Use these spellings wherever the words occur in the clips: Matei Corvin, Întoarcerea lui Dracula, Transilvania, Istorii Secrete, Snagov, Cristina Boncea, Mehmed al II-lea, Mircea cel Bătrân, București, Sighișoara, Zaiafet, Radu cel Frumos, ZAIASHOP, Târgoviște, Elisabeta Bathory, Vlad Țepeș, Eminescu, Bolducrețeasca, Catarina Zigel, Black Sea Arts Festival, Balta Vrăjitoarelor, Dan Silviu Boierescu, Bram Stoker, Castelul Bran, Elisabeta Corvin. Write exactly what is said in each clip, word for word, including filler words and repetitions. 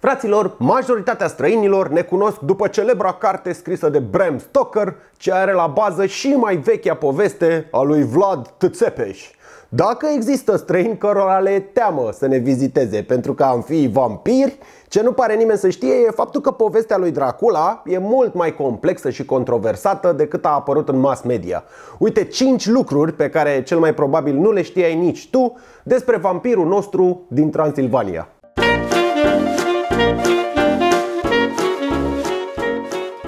Fraților, majoritatea străinilor ne cunosc după celebra carte scrisă de Bram Stoker, ce are la bază și mai vechea poveste a lui Vlad Țepeș. Dacă există străini cărora le e teamă să ne viziteze pentru că am fi vampiri, ce nu pare nimeni să știe e faptul că povestea lui Dracula e mult mai complexă și controversată decât a apărut în mass media. Uite cinci lucruri pe care cel mai probabil nu le știai nici tu despre vampirul nostru din Transilvania.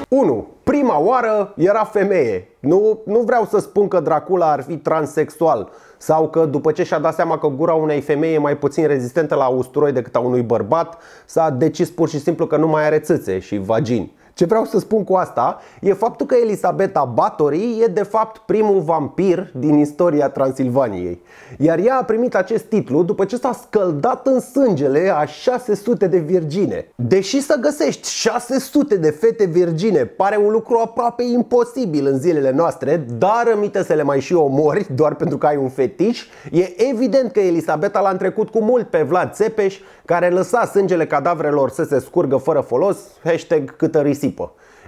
unu. Prima oară era femeie. Nu, nu vreau să spun că Dracula ar fi transexual sau că după ce și-a dat seama că gura unei femei e mai puțin rezistentă la usturoi decât a unui bărbat, s-a decis pur și simplu că nu mai are țâțe și vagini. Ce vreau să spun cu asta e faptul că Elisabeta Bathory e de fapt primul vampir din istoria Transilvaniei. Iar ea a primit acest titlu după ce s-a scăldat în sângele a șase sute de virgine. Deși să găsești șase sute de fete virgine pare un lucru aproape imposibil în zilele noastre, dar rămite să le mai și omori doar pentru că ai un fetiș, e evident că Elisabeta l-a întrecut cu mult pe Vlad Țepeș, care lăsa sângele cadavrelor să se scurgă fără folos, hashtag câtă risipă.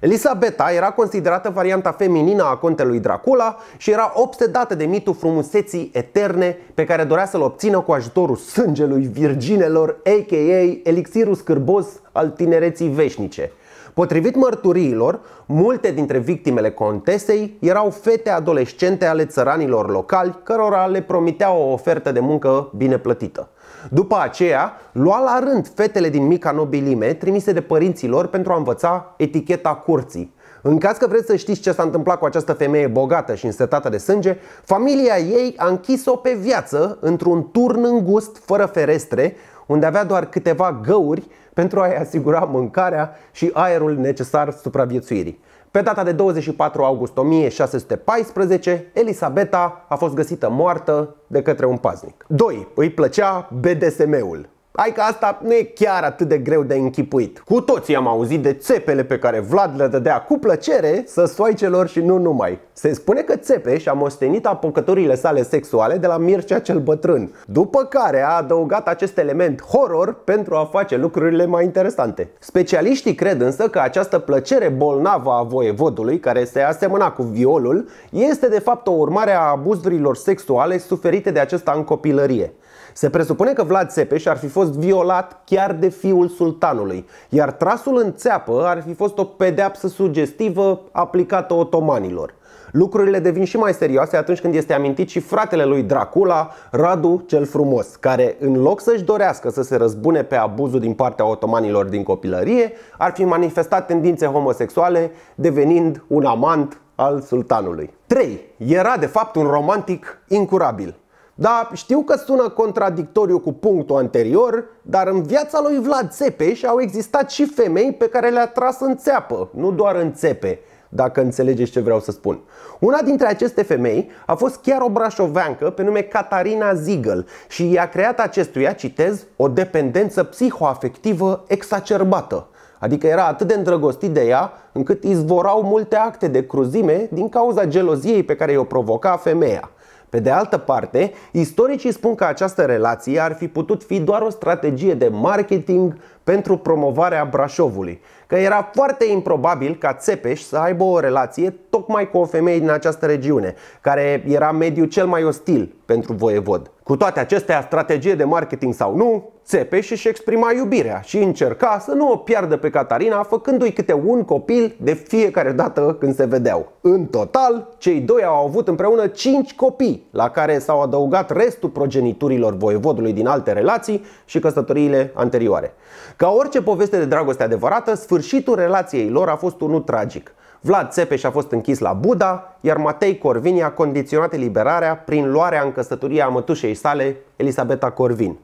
Elisabeta era considerată varianta feminină a contelui Dracula și era obsedată de mitul frumuseții eterne pe care dorea să-l obțină cu ajutorul sângelui virginelor, a k a elixirul scârbos al tinereții veșnice. Potrivit mărturiilor, multe dintre victimele contesei erau fete adolescente ale țăranilor locali, cărora le promitea o ofertă de muncă bine plătită. După aceea, lua la rând fetele din mica nobilime trimise de părinților pentru a învăța eticheta curții. În caz că vreți să știți ce s-a întâmplat cu această femeie bogată și însetată de sânge, familia ei a închis-o pe viață într-un turn îngust, fără ferestre, unde avea doar câteva găuri pentru a-i asigura mâncarea și aerul necesar supraviețuirii. Pe data de douăzeci și patru august o mie șase sute paisprezece, Elisabeta a fost găsită moartă de către un paznic. doi. Îi plăcea B D S M-ul. Hai că asta nu e chiar atât de greu de închipuit. Cu toții am auzit de țepele pe care Vlad le dădea cu plăcere săsoaicelor și nu numai. Se spune că Țepeș a moștenit apucăturile sale sexuale de la Mircea cel Bătrân, după care a adăugat acest element horror pentru a face lucrurile mai interesante. Specialiștii cred însă că această plăcere bolnavă a voievodului, care se asemăna cu violul, este de fapt o urmare a abuzurilor sexuale suferite de acesta în copilărie. Se presupune că Vlad Țepeș ar fi fost violat chiar de fiul sultanului, iar trasul în țeapă ar fi fost o pedeapsă sugestivă aplicată otomanilor. Lucrurile devin și mai serioase atunci când este amintit și fratele lui Dracula, Radu cel Frumos, care în loc să-și dorească să se răzbune pe abuzul din partea otomanilor din copilărie, ar fi manifestat tendințe homosexuale, devenind un amant al sultanului. trei. Era de fapt un romantic incurabil. Da, știu că sună contradictoriu cu punctul anterior, dar în viața lui Vlad Țepeș au existat și femei pe care le-a tras în țeapă, nu doar în țepe, dacă înțelegeți ce vreau să spun. Una dintre aceste femei a fost chiar o brașoveancă pe nume Catarina Zigel și i-a creat acestuia, citez, o dependență psihoafectivă exacerbată. Adică era atât de îndrăgostit de ea, încât izvorau multe acte de cruzime din cauza geloziei pe care i-o provoca femeia. Pe de altă parte, istoricii spun că această relație ar fi putut fi doar o strategie de marketing pentru promovarea Brașovului, că era foarte improbabil ca Țepeș să aibă o relație tocmai cu o femeie din această regiune, care era mediul cel mai ostil pentru voievod. Cu toate acestea, strategie de marketing sau nu, Țepeș își exprima iubirea și încerca să nu o piardă pe Catarina, făcându-i câte un copil de fiecare dată când se vedeau. În total, cei doi au avut împreună cinci copii, la care s-au adăugat restul progeniturilor voievodului din alte relații și căsătoriile anterioare. Ca orice poveste de dragoste adevărată, sfârșitul relației lor a fost unul tragic. Vlad Țepeș a fost închis la Buda, iar Matei Corvin i-a condiționat eliberarea prin luarea în căsătorie a mătușei sale, Elisabeta Corvin.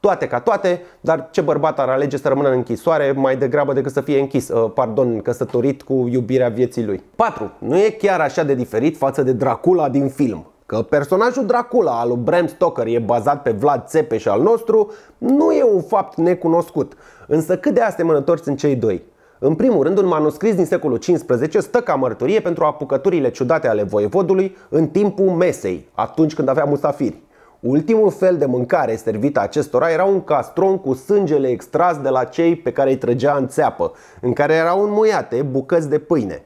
Toate ca toate, dar ce bărbat ar alege să rămână în închisoare mai degrabă decât să fie închis, pardon, căsătorit cu iubirea vieții lui. patru. Nu e chiar așa de diferit față de Dracula din film. Că personajul Dracula al lui Bram Stoker e bazat pe Vlad Țepeș al nostru nu e un fapt necunoscut, însă cât de asemănători sunt cei doi. În primul rând, un manuscris din secolul cincisprezece stă ca mărturie pentru apucăturile ciudate ale voievodului în timpul mesei, atunci când avea musafiri. Ultimul fel de mâncare servită acestora era un castron cu sângele extras de la cei pe care îi trăgea în țeapă, în care erau înmuiate bucăți de pâine.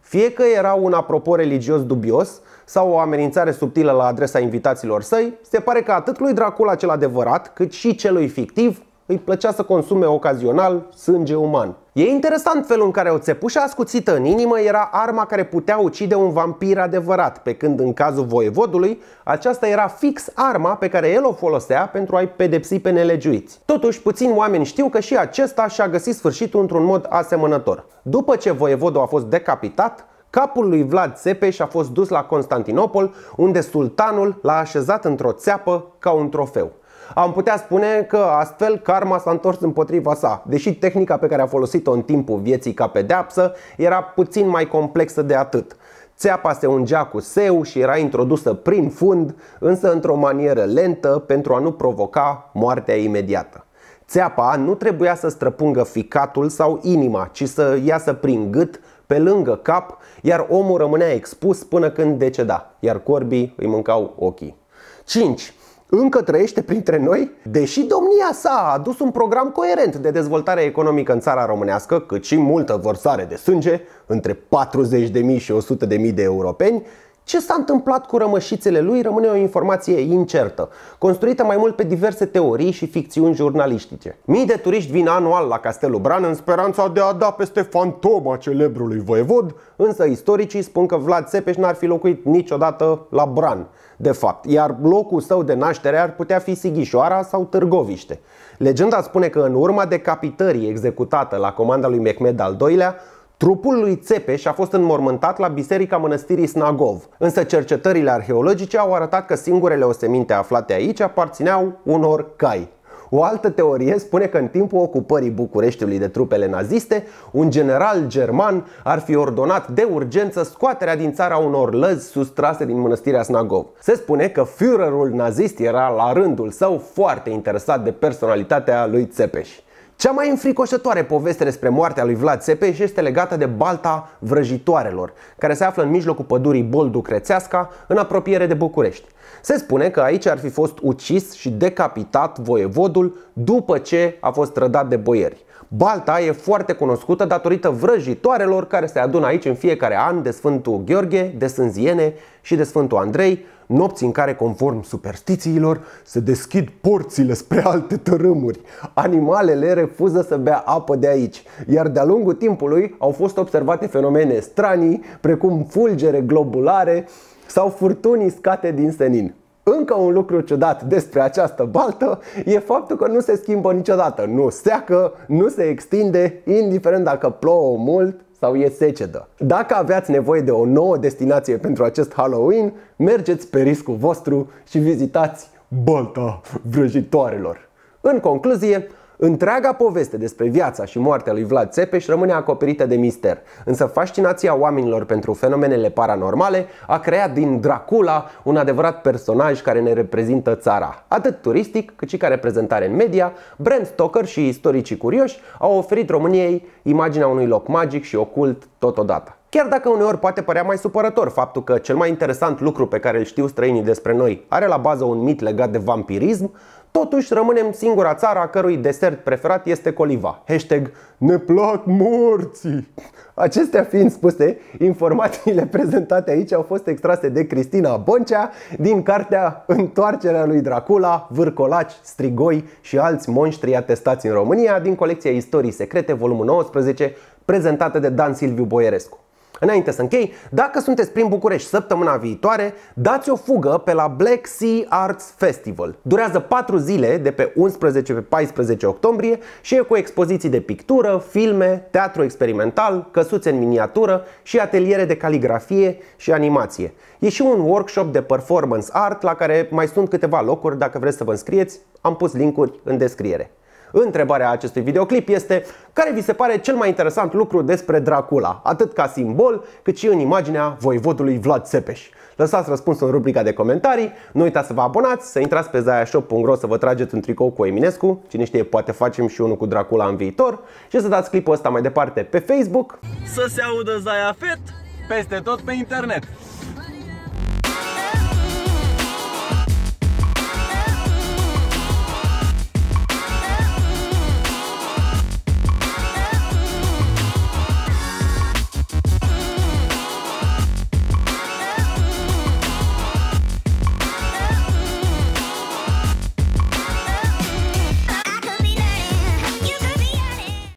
Fie că era un apropo religios dubios sau o amenințare subtilă la adresa invitaților săi, se pare că atât lui Dracula cel adevărat, cât și celui fictiv, îi plăcea să consume ocazional sânge uman. E interesant felul în care o țepușă ascuțită în inimă era arma care putea ucide un vampir adevărat, pe când în cazul voievodului, aceasta era fix arma pe care el o folosea pentru a-i pedepsi pe nelegiuiți. Totuși, puțini oameni știu că și acesta și-a găsit sfârșitul într-un mod asemănător. După ce voievodul a fost decapitat, capul lui Vlad Țepeș a fost dus la Constantinopol, unde sultanul l-a așezat într-o țeapă ca un trofeu. Am putea spune că astfel karma s-a întors împotriva sa, deși tehnica pe care a folosit-o în timpul vieții ca pedeapsă era puțin mai complexă de atât. Țeapa se ungea cu seu și era introdusă prin fund, însă într-o manieră lentă pentru a nu provoca moartea imediată. Țeapa nu trebuia să străpungă ficatul sau inima, ci să iasă prin gât, pe lângă cap, iar omul rămânea expus până când deceda, iar corbii îi mâncau ochii. cinci. Încă trăiește printre noi? Deși domnia sa a adus un program coerent de dezvoltare economică în țara românească, cât și multă vărsare de sânge, între patruzeci de mii și o sută de mii de europeni, ce s-a întâmplat cu rămășițele lui rămâne o informație incertă, construită mai mult pe diverse teorii și ficțiuni jurnalistice. Mii de turiști vin anual la Castelul Bran în speranța de a da peste fantoma celebrului voievod, însă istoricii spun că Vlad Țepeș n-ar fi locuit niciodată la Bran, de fapt, iar locul său de naștere ar putea fi Sighișoara sau Târgoviște. Legenda spune că în urma decapitării executată la comanda lui Mehmed al doilea, trupul lui Țepeș a fost înmormântat la biserica mănăstirii Snagov, însă cercetările arheologice au arătat că singurele oseminte aflate aici aparțineau unor cai. O altă teorie spune că în timpul ocupării Bucureștiului de trupele naziste, un general german ar fi ordonat de urgență scoaterea din țara unor lăzi sustrase din mănăstirea Snagov. Se spune că Führerul nazist era la rândul său foarte interesat de personalitatea lui Țepeș. Cea mai înfricoșătoare poveste despre moartea lui Vlad Țepeș este legată de Balta Vrăjitoarelor, care se află în mijlocul pădurii Bolducrețeasca, în apropiere de București. Se spune că aici ar fi fost ucis și decapitat voievodul după ce a fost trădat de boieri. Balta e foarte cunoscută datorită vrăjitoarelor care se adună aici în fiecare an de Sfântul Gheorghe, de Sânziene și de Sfântul Andrei, nopți în care, conform superstițiilor, se deschid porțile spre alte tărâmuri. Animalele refuză să bea apă de aici, iar de-a lungul timpului au fost observate fenomene stranii, precum fulgere globulare sau furtuni iscate din senin. Încă un lucru ciudat despre această baltă e faptul că nu se schimbă niciodată, nu seacă, nu se extinde, indiferent dacă plouă mult sau e secedă. Dacă aveați nevoie de o nouă destinație pentru acest Halloween, mergeți pe riscul vostru și vizitați Balta Vrăjitoarelor. În concluzie, întreaga poveste despre viața și moartea lui Vlad Țepeș rămâne acoperită de mister, însă fascinația oamenilor pentru fenomenele paranormale a creat din Dracula un adevărat personaj care ne reprezintă țara. Atât turistic, cât și ca reprezentare în media, Bram Stoker și istoricii curioși au oferit României imaginea unui loc magic și ocult totodată. Chiar dacă uneori poate părea mai supărător faptul că cel mai interesant lucru pe care îl știu străinii despre noi are la bază un mit legat de vampirism, totuși rămânem singura țară a cărui desert preferat este coliva. Hashtag ne plac morții. Acestea fiind spuse, informațiile prezentate aici au fost extrase de Cristina Boncea din cartea Întoarcerea lui Dracula, vârcolaci, strigoi și alți monștri atestați în România, din colecția Istorii Secrete, volumul nouăsprezece, prezentată de Dan Silviu Boierescu. Înainte să închei, dacă sunteți prin București săptămâna viitoare, dați o fugă pe la Black Sea Arts Festival. Durează patru zile de pe unsprezece pe paisprezece octombrie și e cu expoziții de pictură, filme, teatru experimental, căsuțe în miniatură și ateliere de caligrafie și animație. E și un workshop de performance art la care mai sunt câteva locuri dacă vreți să vă înscrieți, am pus linkuri în descriere. Întrebarea acestui videoclip este: care vi se pare cel mai interesant lucru despre Dracula, atât ca simbol, cât și în imaginea voievodului Vlad Țepeș? Lăsați răspunsul în rubrica de comentarii, nu uitați să vă abonați, să intrați pe zaia shop punct ro să vă trageți un tricou cu Eminescu, cine știe, poate facem și unul cu Dracula în viitor, și să dați clipul ăsta mai departe pe Facebook. Să se audă Zaiafet peste tot pe internet!